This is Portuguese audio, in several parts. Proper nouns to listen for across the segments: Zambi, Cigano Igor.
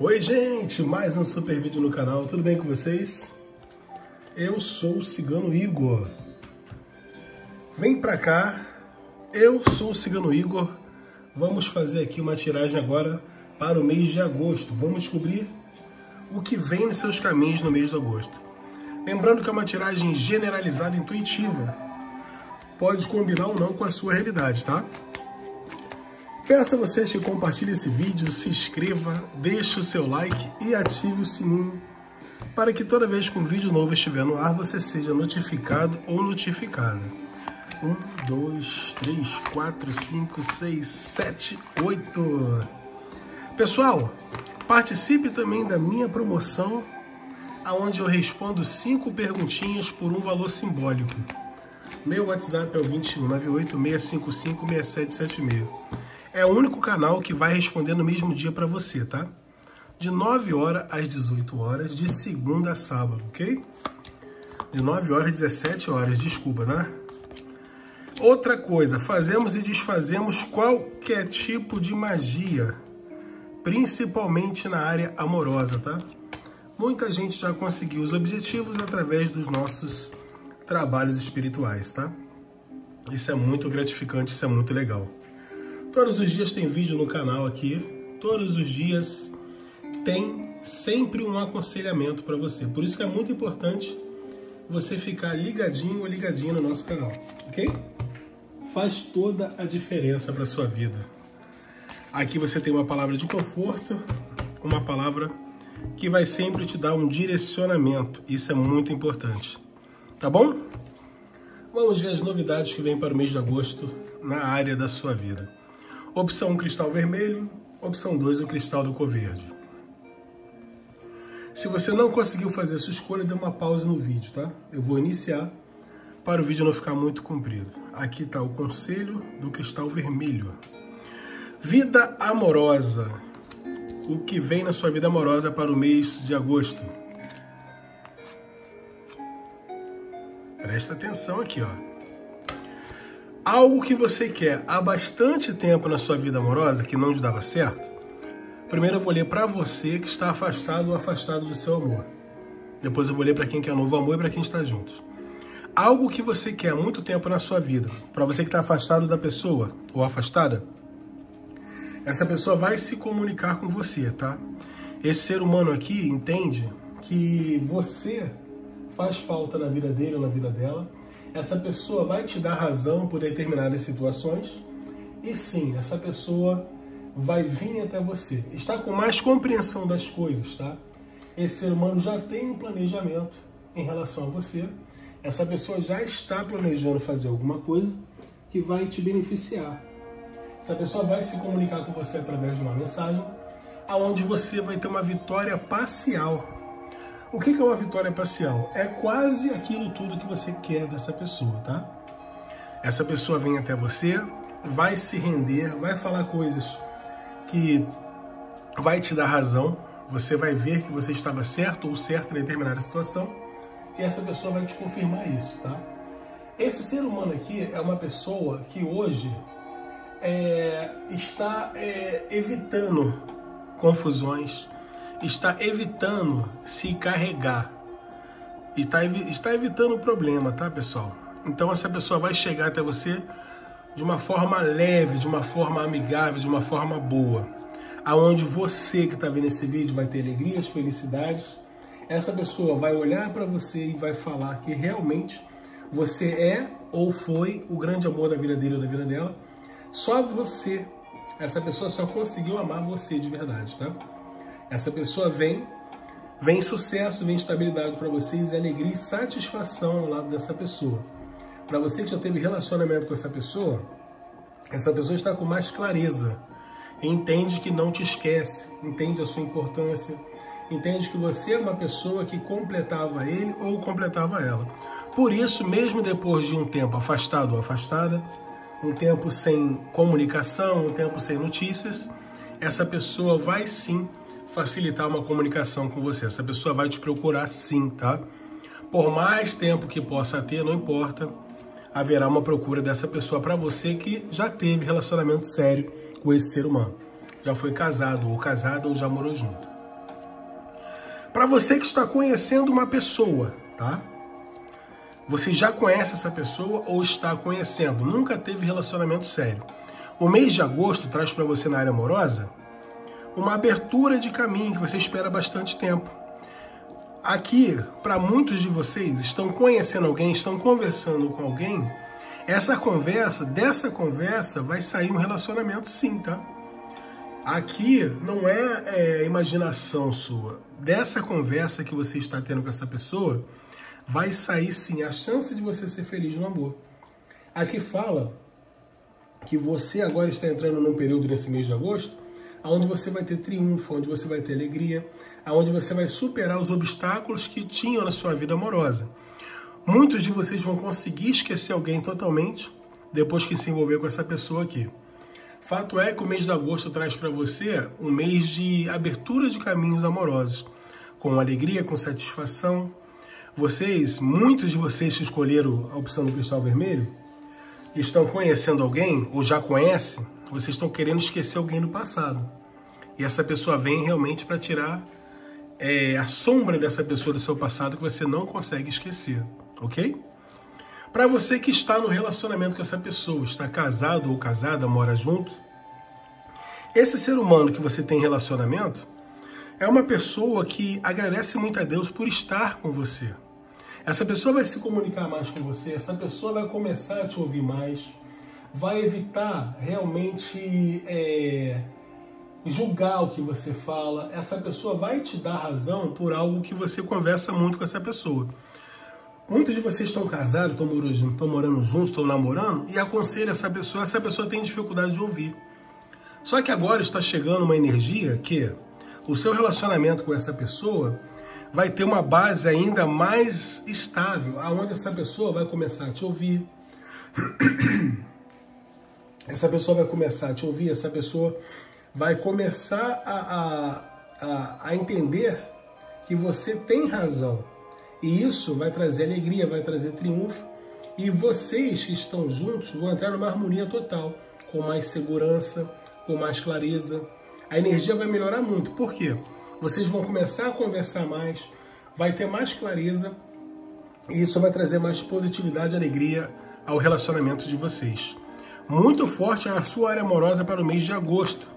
Oi gente, mais um super vídeo no canal, tudo bem com vocês? Eu sou o Cigano Igor. Vem pra cá, eu sou o Cigano Igor. Vamos fazer aqui uma tiragem agora para o mês de agosto. Vamos descobrir o que vem nos seus caminhos no mês de agosto. Lembrando que é uma tiragem generalizada, intuitiva. Pode combinar ou não com a sua realidade, tá? Peço a vocês que compartilhem esse vídeo, se inscreva, deixe o seu like e ative o sininho para que toda vez que um vídeo novo estiver no ar, você seja notificado ou notificada. 1, 2, 3, 4, 5, 6, 7, 8. Pessoal, participe também da minha promoção, onde eu respondo 5 perguntinhas por um valor simbólico. Meu WhatsApp é o 21 98 655 6776. É o único canal que vai responder no mesmo dia para você, tá? De 9 horas às 18 horas, de segunda a sábado, ok? De 9 horas às 17 horas, desculpa, tá? Outra coisa, fazemos e desfazemos qualquer tipo de magia, principalmente na área amorosa, tá? Muita gente já conseguiu os objetivos através dos nossos trabalhos espirituais, tá? Isso é muito gratificante, isso é muito legal. Todos os dias tem vídeo no canal aqui, todos os dias tem sempre um aconselhamento para você. Por isso que é muito importante você ficar ligadinho ou ligadinha no nosso canal, ok? Faz toda a diferença para a sua vida. Aqui você tem uma palavra de conforto, uma palavra que vai sempre te dar um direcionamento. Isso é muito importante, tá bom? Vamos ver as novidades que vem para o mês de agosto na área da sua vida. Opção 1, cristal vermelho. Opção 2, o cristal da cor verde. Se você não conseguiu fazer a sua escolha, dê uma pausa no vídeo, tá? Eu vou iniciar para o vídeo não ficar muito comprido. Aqui está o conselho do cristal vermelho. Vida amorosa. O que vem na sua vida amorosa para o mês de agosto? Presta atenção aqui, ó. Algo que você quer há bastante tempo na sua vida amorosa, que não te dava certo, primeiro eu vou ler para você que está afastado ou afastado do seu amor. Depois eu vou ler para quem quer novo amor e para quem está junto. Algo que você quer há muito tempo na sua vida, para você que está afastado da pessoa ou afastada, essa pessoa vai se comunicar com você, tá? Esse ser humano aqui entende que você faz falta na vida dele ou na vida dela. Essa pessoa vai te dar razão por determinadas situações e sim, essa pessoa vai vir até você. Está com mais compreensão das coisas, tá? Esse ser humano já tem um planejamento em relação a você. Essa pessoa já está planejando fazer alguma coisa que vai te beneficiar. Essa pessoa vai se comunicar com você através de uma mensagem aonde você vai ter uma vitória parcial. O que é uma vitória parcial? É quase aquilo tudo que você quer dessa pessoa, tá? Essa pessoa vem até você, vai se render, vai falar coisas que vai te dar razão, você vai ver que você estava certo ou certo em determinada situação e essa pessoa vai te confirmar isso, tá? Esse ser humano aqui é uma pessoa que hoje está evitando confusões, está evitando se carregar, está evitando o problema, tá, pessoal? Então essa pessoa vai chegar até você de uma forma leve, de uma forma amigável, de uma forma boa, aonde você que está vendo esse vídeo vai ter alegrias, felicidades. Essa pessoa vai olhar para você e vai falar que realmente você é ou foi o grande amor da vida dele ou da vida dela. Só você, essa pessoa só conseguiu amar você de verdade, tá? Essa pessoa vem sucesso, vem estabilidade para vocês, alegria e satisfação ao lado dessa pessoa. Para você que já teve relacionamento com essa pessoa está com mais clareza. Entende que não te esquece, entende a sua importância, entende que você é uma pessoa que completava ele ou completava ela. Por isso, mesmo depois de um tempo afastado ou afastada, um tempo sem comunicação, um tempo sem notícias, essa pessoa vai sim facilitar uma comunicação com você. Essa pessoa vai te procurar sim, tá? Por mais tempo que possa ter, não importa, haverá uma procura dessa pessoa para você que já teve relacionamento sério com esse ser humano. Já foi casado ou casada ou já morou junto. Para você que está conhecendo uma pessoa, tá? Você já conhece essa pessoa ou está conhecendo, nunca teve relacionamento sério. O mês de agosto traz para você na área amorosa uma abertura de caminho que você espera bastante tempo. Aqui, para muitos de vocês, estão conhecendo alguém, estão conversando com alguém. Dessa conversa vai sair um relacionamento sim, tá? Aqui não é imaginação sua. Dessa conversa que você está tendo com essa pessoa, vai sair sim a chance de você ser feliz no amor. Aqui fala que você agora está entrando num período nesse mês de agosto, onde você vai ter triunfo, onde você vai ter alegria, onde você vai superar os obstáculos que tinham na sua vida amorosa. Muitos de vocês vão conseguir esquecer alguém totalmente depois que se envolver com essa pessoa aqui. Fato é que o mês de agosto traz para você um mês de abertura de caminhos amorosos, com alegria, com satisfação. Vocês, muitos de vocês que escolheram a opção do cristal vermelho, estão conhecendo alguém ou já conhecem, vocês estão querendo esquecer alguém do passado. E essa pessoa vem realmente para tirar a sombra dessa pessoa do seu passado que você não consegue esquecer. Ok? Para você que está no relacionamento com essa pessoa, está casado ou casada, mora junto, esse ser humano que você tem relacionamento é uma pessoa que agradece muito a Deus por estar com você. Essa pessoa vai se comunicar mais com você, essa pessoa vai começar a te ouvir mais, vai evitar realmente julgar o que você fala, essa pessoa vai te dar razão por algo que você conversa muito com essa pessoa. Muitos de vocês estão casados, estão morando juntos, estão namorando, e aconselho essa pessoa tem dificuldade de ouvir. Só que agora está chegando uma energia que o seu relacionamento com essa pessoa vai ter uma base ainda mais estável, aonde essa pessoa vai começar a te ouvir. Essa pessoa vai começar a te ouvir, essa pessoa vai começar a entender que você tem razão. E isso vai trazer alegria, vai trazer triunfo. E vocês que estão juntos vão entrar numa harmonia total, com mais segurança, com mais clareza. A energia vai melhorar muito. Por quê? Vocês vão começar a conversar mais, vai ter mais clareza. E isso vai trazer mais positividade e alegria ao relacionamento de vocês. Muito forte a sua área amorosa para o mês de agosto,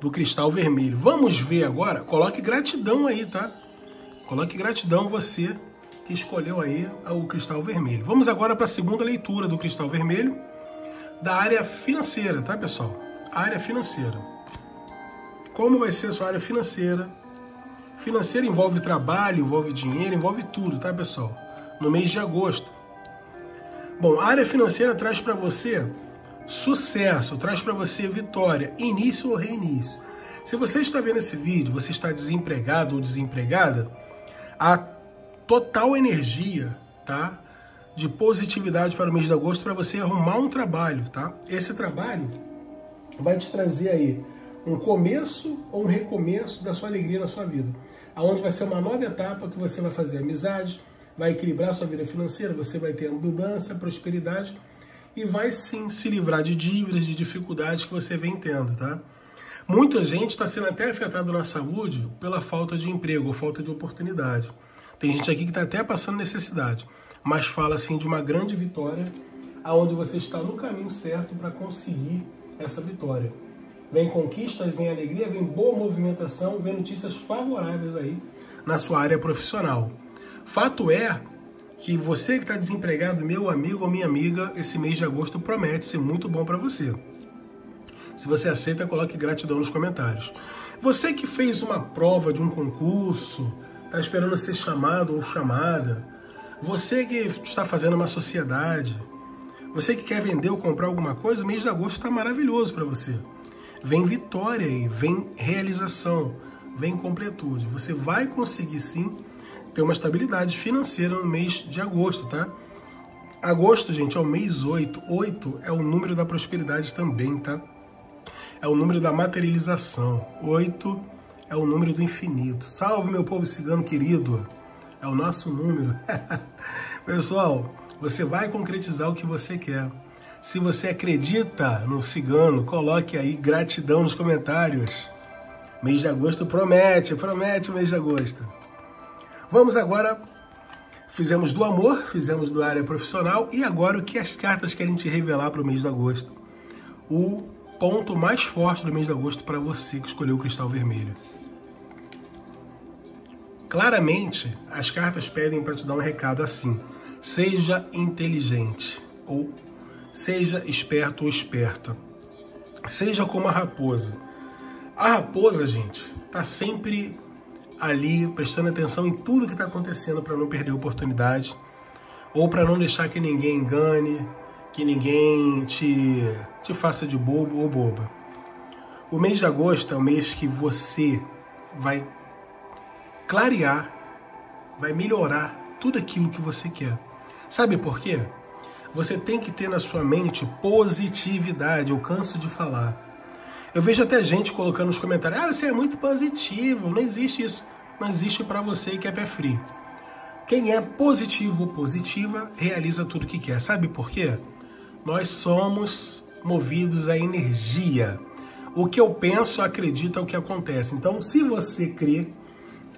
do cristal vermelho. Vamos ver agora, coloque gratidão aí, tá? Coloque gratidão você que escolheu aí o cristal vermelho. Vamos agora para a segunda leitura do cristal vermelho da área financeira, tá, pessoal? A área financeira. Como vai ser a sua área financeira? Financeira envolve trabalho, envolve dinheiro, envolve tudo, tá, pessoal? No mês de agosto. Bom, a área financeira traz para você sucesso, traz para você vitória, início ou reinício. Se você está vendo esse vídeo, você está desempregado ou desempregada, a total energia, tá, de positividade para o mês de agosto para você arrumar um trabalho, tá? Esse trabalho vai te trazer aí um começo ou um recomeço da sua alegria na sua vida, aonde vai ser uma nova etapa que você vai fazer amizade, vai equilibrar sua vida financeira, você vai ter abundância, prosperidade e vai sim se livrar de dívidas, de dificuldades que você vem tendo, tá? Muita gente está sendo até afetada na saúde pela falta de emprego ou falta de oportunidade. Tem gente aqui que está até passando necessidade, mas fala assim de uma grande vitória, aonde você está no caminho certo para conseguir essa vitória. Vem conquista, vem alegria, vem boa movimentação, vem notícias favoráveis aí na sua área profissional. Fato é que você que está desempregado, meu amigo ou minha amiga, esse mês de agosto promete ser muito bom para você. Se você aceita, coloque gratidão nos comentários. Você que fez uma prova de um concurso, está esperando ser chamado ou chamada, você que está fazendo uma sociedade, você que quer vender ou comprar alguma coisa, o mês de agosto está maravilhoso para você. Vem vitória aí, vem realização, vem completude. Você vai conseguir sim ter uma estabilidade financeira no mês de agosto, tá? Agosto, gente, é o mês 8. 8 é o número da prosperidade também, tá? É o número da materialização. 8 é o número do infinito. Salve, meu povo cigano querido. É o nosso número. Pessoal, você vai concretizar o que você quer. Se você acredita no cigano, coloque aí gratidão nos comentários. Mês de agosto promete, promete o mês de agosto. Vamos agora, fizemos do amor, fizemos do área profissional e agora o que as cartas querem te revelar para o mês de agosto. O ponto mais forte do mês de agosto para você que escolheu o cristal vermelho. Claramente, as cartas pedem para te dar um recado assim: seja inteligente, ou seja esperto ou esperta, seja como a raposa. A raposa, gente, tá sempre ali prestando atenção em tudo que está acontecendo para não perder a oportunidade, ou para não deixar que ninguém engane, que ninguém te faça de bobo ou boba. O mês de agosto é o mês que você vai clarear, vai melhorar tudo aquilo que você quer. Sabe por quê? Você tem que ter na sua mente positividade. Eu canso de falar. Eu vejo até gente colocando nos comentários: ah, você é muito positivo, não existe isso. Não existe para você que é pé frio. Quem é positivo ou positiva realiza tudo que quer. Sabe por quê? Nós somos movidos à energia. O que eu penso, acredito, é o que acontece. Então, se você crê,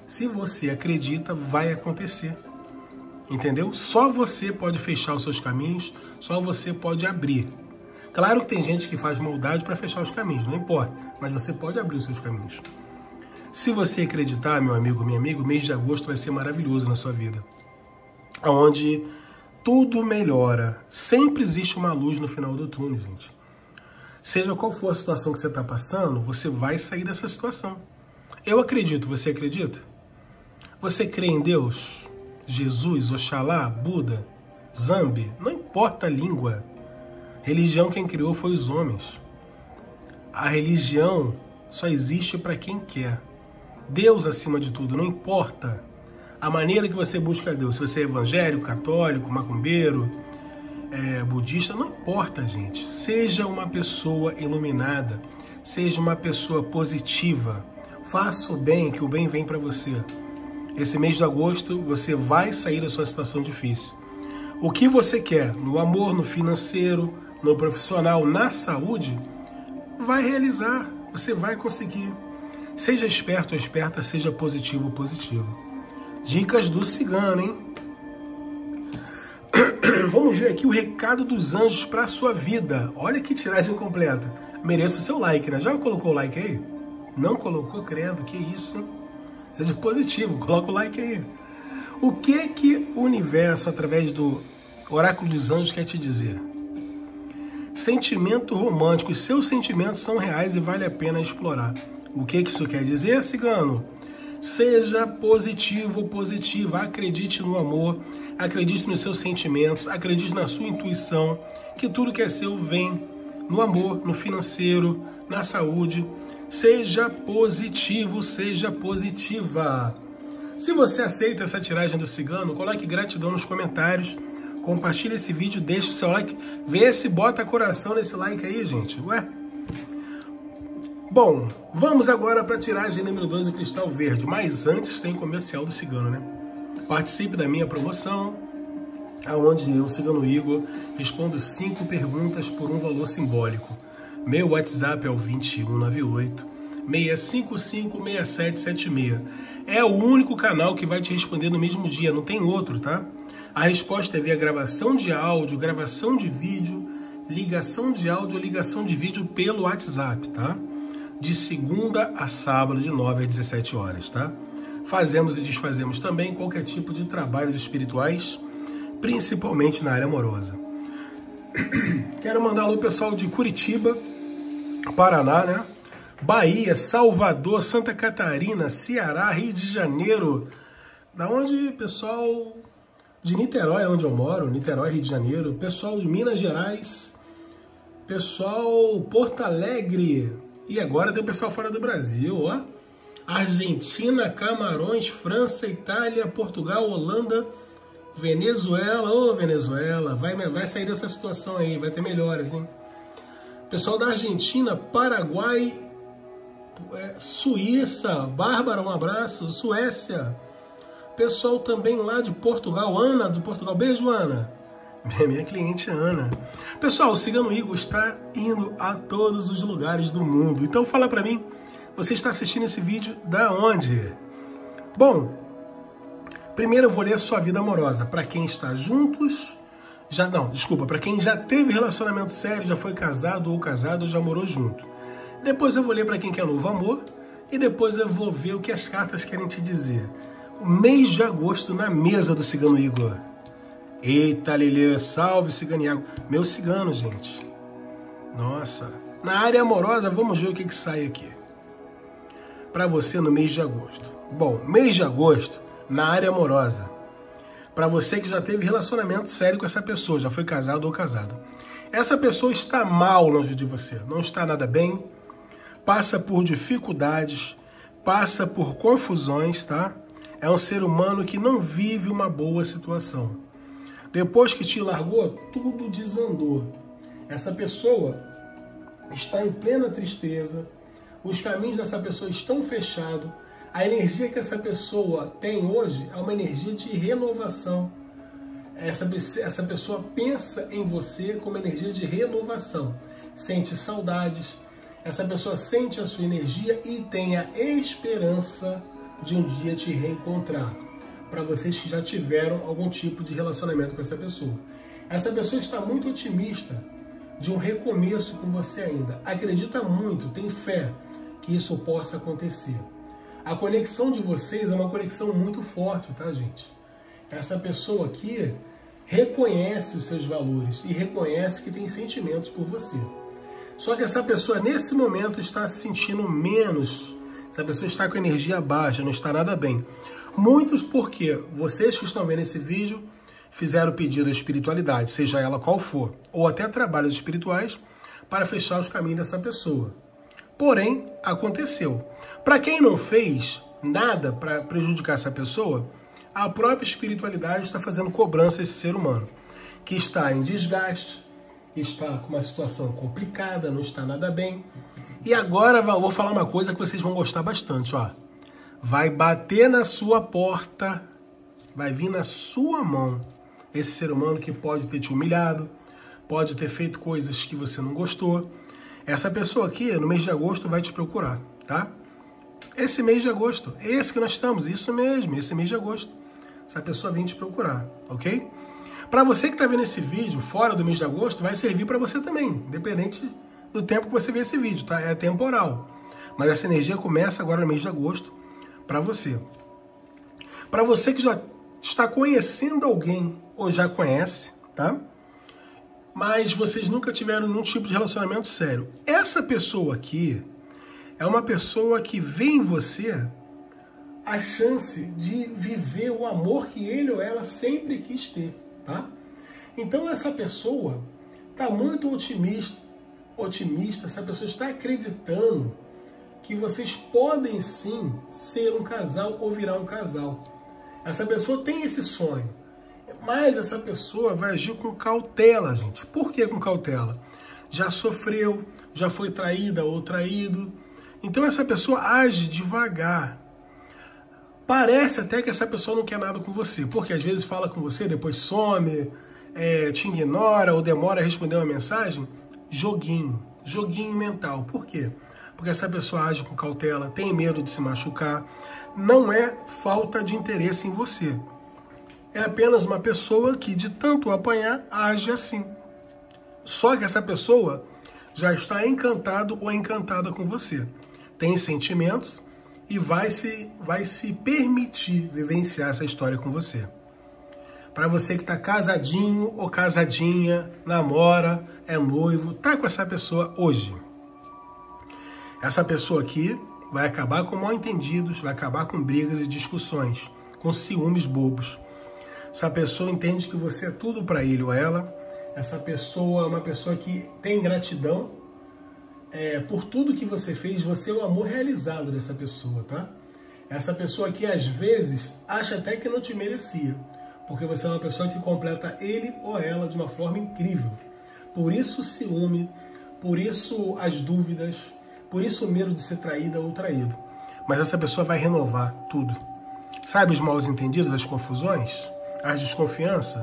se você acredita, vai acontecer, entendeu? Só você pode fechar os seus caminhos, só você pode abrir. Claro que tem gente que faz maldade para fechar os caminhos, não importa, mas você pode abrir os seus caminhos. Se você acreditar, meu amigo, minha amiga, o mês de agosto vai ser maravilhoso na sua vida, onde tudo melhora. Sempre existe uma luz no final do túnel, gente. Seja qual for a situação que você está passando, você vai sair dessa situação. Eu acredito, você acredita? Você crê em Deus, Jesus, Oxalá, Buda, Zambi? Não importa a língua. Religião quem criou foi os homens. A religião só existe para quem quer. Deus acima de tudo, não importa a maneira que você busca Deus. Se você é evangélico, católico, macumbeiro, budista, não importa, gente. Seja uma pessoa iluminada, seja uma pessoa positiva. Faça o bem, que o bem vem para você. Esse mês de agosto você vai sair da sua situação difícil. O que você quer no amor, no financeiro, no profissional, na saúde, vai realizar, você vai conseguir. Seja esperto ou esperta, seja positivo ou positiva. Dicas do Cigano, hein? Vamos ver aqui o recado dos anjos para a sua vida. Olha que tiragem completa. Mereça o seu like, né? Já colocou o like aí? Não colocou? Credo, que isso, hein? Seja positivo, coloca o like aí. O que o universo, através do oráculo dos anjos, quer te dizer? Sentimento romântico. Os seus sentimentos são reais e vale a pena explorar. O que isso quer dizer, Cigano? Seja positivo ou positiva. Acredite no amor, acredite nos seus sentimentos, acredite na sua intuição, que tudo que é seu vem no amor, no financeiro, na saúde. Seja positivo, seja positiva. Se você aceita essa tiragem do Cigano, coloque gratidão nos comentários, compartilhe esse vídeo, deixe o seu like, vê se bota coração nesse like aí, gente. Ué? Bom, vamos agora para a tiragem número 12 do Cristal Verde, mas antes tem comercial do Cigano, né? Participe da minha promoção, aonde eu, Cigano Igor, respondo 5 perguntas por um valor simbólico. Meu WhatsApp é o 2198-655-6776. É o único canal que vai te responder no mesmo dia, não tem outro, tá? A resposta é via gravação de áudio, gravação de vídeo, ligação de áudio, ligação de vídeo pelo WhatsApp, tá? De segunda a sábado, de 9 às 17 horas, tá? Fazemos e desfazemos também qualquer tipo de trabalhos espirituais, principalmente na área amorosa. Quero mandar alô pessoal de Curitiba, Paraná, né? Bahia, Salvador, Santa Catarina, Ceará, Rio de Janeiro. Da onde, pessoal? De Niterói, onde eu moro, Niterói, Rio de Janeiro. Pessoal de Minas Gerais, pessoal Porto Alegre. E agora tem pessoal fora do Brasil, ó. Argentina, Camarões, França, Itália, Portugal, Holanda, Venezuela. Ô, Venezuela, vai sair dessa situação aí, vai ter melhoras, hein? Pessoal da Argentina, Paraguai, Suíça, Bárbara, um abraço, Suécia. Pessoal também lá de Portugal, Ana do Portugal, beijo, Ana. Minha cliente, Ana. Pessoal, o Cigano Igor está indo a todos os lugares do mundo, então fala pra mim, Você está assistindo esse vídeo da onde? Bom, primeiro eu vou ler sua vida amorosa. Para quem está juntos, para quem já teve relacionamento sério, já foi casado ou casado, já morou junto. Depois eu vou ler para quem quer novo amor e depois eu vou ver o que as cartas querem te dizer. Mês de agosto na mesa do Cigano Igor. Eita, Leleu, salve, Ciganiago. Meu cigano, gente. Nossa. Na área amorosa, vamos ver o que sai aqui. Para você no mês de agosto. Bom, mês de agosto, na área amorosa. Para você que já teve relacionamento sério com essa pessoa, já foi casado ou casado. Essa pessoa está mal longe de você, não está nada bem, passa por dificuldades, passa por confusões, tá? É um ser humano que não vive uma boa situação. Depois que te largou, tudo desandou. Essa pessoa está em plena tristeza, os caminhos dessa pessoa estão fechados, a energia que essa pessoa tem hoje é uma energia de renovação. Essa pessoa pensa em você como energia de renovação, sente saudades, essa pessoa sente a sua energia e tem a esperança de um dia te reencontrar, para vocês que já tiveram algum tipo de relacionamento com essa pessoa. Essa pessoa está muito otimista de um recomeço com você ainda, acredita muito, tem fé que isso possa acontecer. A conexão de vocês é uma conexão muito forte, tá, gente? Essa pessoa aqui reconhece os seus valores e reconhece que tem sentimentos por você. Só que essa pessoa, nesse momento, está se sentindo menos. Essa pessoa está com energia baixa, não está nada bem. Muitos porque vocês que estão vendo esse vídeo fizeram pedido à espiritualidade, seja ela qual for, ou até trabalhos espirituais, para fechar os caminhos dessa pessoa. Porém, aconteceu. Para quem não fez nada para prejudicar essa pessoa, a própria espiritualidade está fazendo cobrança a esse ser humano, que está em desgaste, está com uma situação complicada, não está nada bem. E agora vou falar uma coisa que vocês vão gostar bastante, ó. Vai bater na sua porta, vai vir na sua mão esse ser humano que pode ter te humilhado, pode ter feito coisas que você não gostou. Essa pessoa aqui, no mês de agosto, vai te procurar, tá? Esse mês de agosto, esse que nós estamos, isso mesmo, esse mês de agosto. Essa pessoa vem te procurar, ok? Para você que está vendo esse vídeo fora do mês de agosto, vai servir para você também, independente do tempo que você vê esse vídeo, tá? É temporal. Mas essa energia começa agora no mês de agosto para você. Para você que já está conhecendo alguém ou já conhece, tá? Mas vocês nunca tiveram nenhum tipo de relacionamento sério. Essa pessoa aqui é uma pessoa que vê em você a chance de viver o amor que ele ou ela sempre quis ter, tá? Então essa pessoa está muito otimista, essa pessoa está acreditando que vocês podem sim ser um casal ou virar um casal. Essa pessoa tem esse sonho, mas essa pessoa vai agir com cautela, gente. Por que com cautela? Já sofreu, já foi traída ou traído. Então essa pessoa age devagar. Parece até que essa pessoa não quer nada com você, porque às vezes fala com você, depois some, te ignora ou demora a responder uma mensagem. Joguinho mental. Por quê? Porque essa pessoa age com cautela, tem medo de se machucar. Não é falta de interesse em você. É apenas uma pessoa que, de tanto apanhar, age assim. Só que essa pessoa já está encantado ou encantada com você. Tem sentimentos e vai se permitir vivenciar essa história com você. Para você que está casadinho ou casadinha, namora, é noivo, tá com essa pessoa hoje. Essa pessoa aqui vai acabar com mal-entendidos, vai acabar com brigas e discussões, com ciúmes bobos. Essa pessoa entende que você é tudo para ele ou ela. Essa pessoa é uma pessoa que tem gratidão por tudo que você fez. Você é o amor realizado dessa pessoa, tá? Essa pessoa que às vezes acha até que não te merecia, porque você é uma pessoa que completa ele ou ela de uma forma incrível. Por isso o ciúme, por isso as dúvidas, por isso o medo de ser traída ou traído. Mas essa pessoa vai renovar tudo. Sabe os maus entendidos, as confusões, as desconfianças?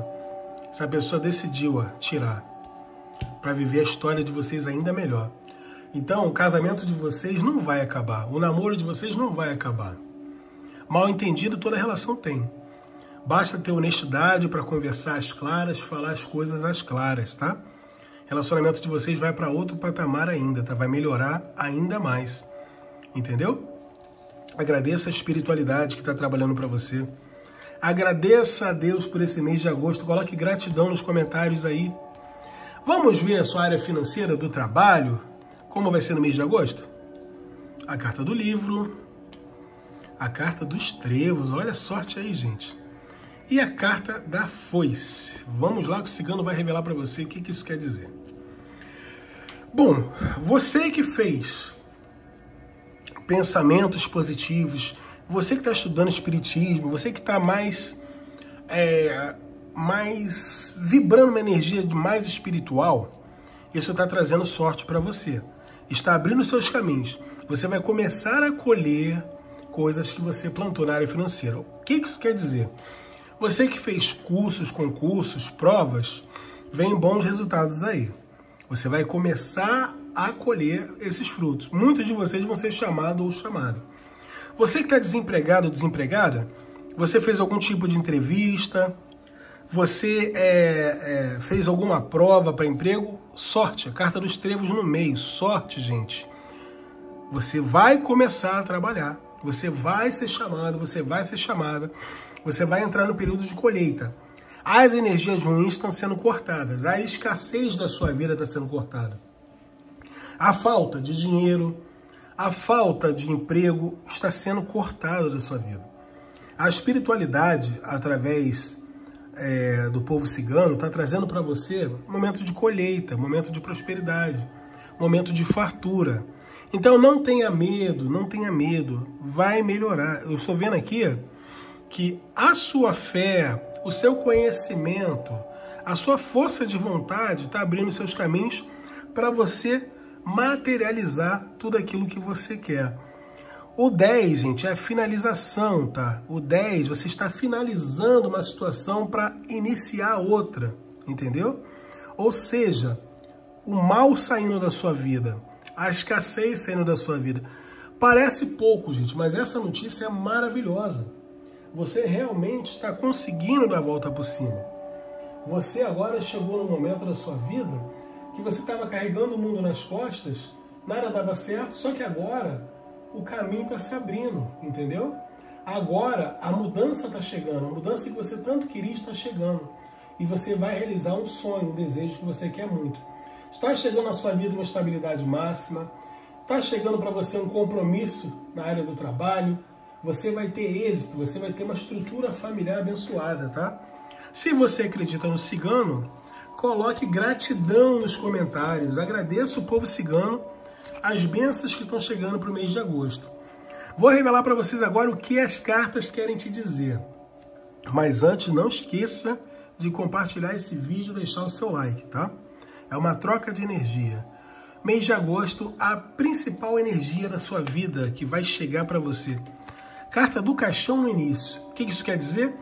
Essa pessoa decidiu tirar para viver a história de vocês ainda melhor. Então, o casamento de vocês não vai acabar. O namoro de vocês não vai acabar. Mal entendido, toda relação tem. Basta ter honestidade para conversar às claras, falar as coisas às claras, tá? O relacionamento de vocês vai para outro patamar ainda, tá? Vai melhorar ainda mais. Entendeu? Agradeça a espiritualidade que está trabalhando para você. Agradeça a Deus por esse mês de agosto. Coloque gratidão nos comentários aí. Vamos ver a sua área financeira do trabalho? Como vai ser no mês de agosto? A carta do livro. A carta dos trevos. Olha a sorte aí, gente. E a carta da foice. Vamos lá que o cigano vai revelar para você o que isso quer dizer. Bom, você que fez pensamentos positivos, você que está estudando espiritismo, você que está mais vibrando uma energia mais espiritual, isso está trazendo sorte para você. Está abrindo seus caminhos. Você vai começar a colher coisas que você plantou na área financeira. O que isso quer dizer? Você que fez cursos, concursos, provas, vem bons resultados aí. Você vai começar a colher esses frutos. Muitos de vocês vão ser chamados ou chamadas. Você que está desempregado ou desempregada, você fez algum tipo de entrevista, você fez alguma prova para emprego, sorte, a carta dos trevos no meio, sorte, gente. Você vai começar a trabalhar, você vai ser chamado, você vai ser chamada, você vai entrar no período de colheita. As energias ruins estão sendo cortadas, a escassez da sua vida está sendo cortada. A falta de dinheiro, a falta de emprego está sendo cortada da sua vida. A espiritualidade, através do povo cigano, está trazendo para você momento de colheita, momento de prosperidade, momento de fartura. Então não tenha medo, não tenha medo, vai melhorar. Eu estou vendo aqui que a sua fé, o seu conhecimento, a sua força de vontade está abrindo seus caminhos para você materializar tudo aquilo que você quer. O 10, gente, é a finalização, tá? O 10, você está finalizando uma situação para iniciar outra, entendeu? Ou seja, o mal saindo da sua vida, a escassez saindo da sua vida. Parece pouco, gente, mas essa notícia é maravilhosa. Você realmente está conseguindo dar a volta por cima. Você agora chegou no momento da sua vida que você estava carregando o mundo nas costas, nada dava certo, só que agora o caminho está se abrindo, entendeu? Agora a mudança está chegando, a mudança que você tanto queria está chegando. E você vai realizar um sonho, um desejo que você quer muito. Está chegando na sua vida uma estabilidade máxima, está chegando para você um compromisso na área do trabalho, você vai ter êxito, você vai ter uma estrutura familiar abençoada, tá? Se você acredita no cigano, coloque gratidão nos comentários. Agradeça o povo cigano as bênçãos que estão chegando para o mês de agosto. Vou revelar para vocês agora o que as cartas querem te dizer. Mas antes, não esqueça de compartilhar esse vídeo e deixar o seu like, tá? É uma troca de energia. Mês de agosto, a principal energia da sua vida que vai chegar para você. Carta do caixão no início. O que isso quer dizer?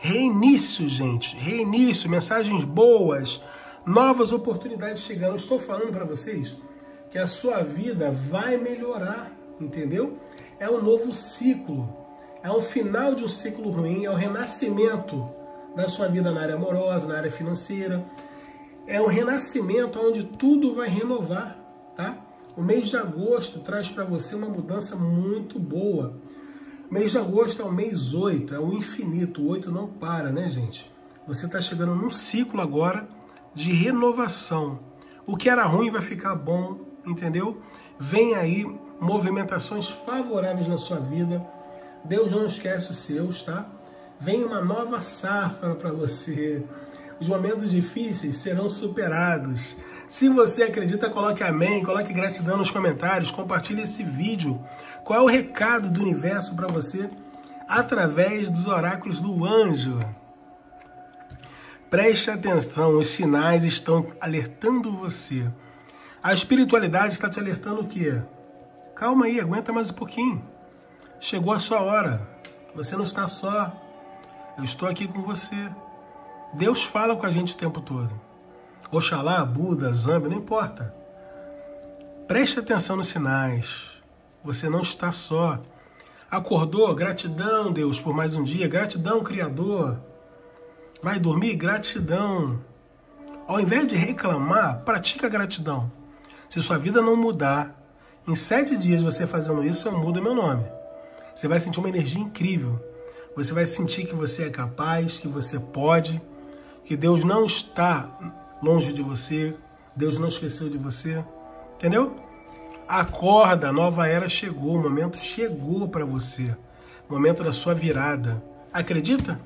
Reinício, gente, reinício, mensagens boas, novas oportunidades chegando. Eu estou falando para vocês que a sua vida vai melhorar, entendeu? É um novo ciclo, é um final de um ciclo ruim, é um renascimento da sua vida na área amorosa, na área financeira. É um renascimento onde tudo vai renovar, tá? O mês de agosto traz para você uma mudança muito boa. Mês de agosto é o mês 8, é o infinito, o 8 não para, né, gente? Você está chegando num ciclo agora de renovação. O que era ruim vai ficar bom, entendeu? Vem aí movimentações favoráveis na sua vida. Deus não esquece os seus, tá? Vem uma nova safra para você. Os momentos difíceis serão superados. Se você acredita, coloque amém, coloque gratidão nos comentários, compartilhe esse vídeo. Qual é o recado do universo para você através dos oráculos do anjo? Preste atenção, os sinais estão alertando você. A espiritualidade está te alertando o quê? Calma aí, aguenta mais um pouquinho. Chegou a sua hora. Você não está só. Eu estou aqui com você. Deus fala com a gente o tempo todo. Oxalá, Buda, Zambi, não importa. Preste atenção nos sinais. Você não está só. Acordou? Gratidão, Deus, por mais um dia. Gratidão, Criador. Vai dormir? Gratidão. Ao invés de reclamar, pratica a gratidão. Se sua vida não mudar, em 7 dias você fazendo isso, eu mudo meu nome. Você vai sentir uma energia incrível. Você vai sentir que você é capaz, que você pode, que Deus não está longe de você, Deus não esqueceu de você, entendeu? Acorda, a nova era chegou, o momento chegou para você, o momento da sua virada. Acredita?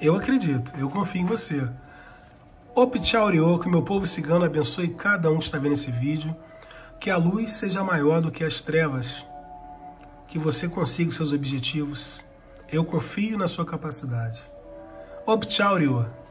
Eu acredito, eu confio em você. Opte Auriô, que meu povo cigano abençoe cada um que está vendo esse vídeo, que a luz seja maior do que as trevas, que você consiga os seus objetivos. Eu confio na sua capacidade. Opte Auriô.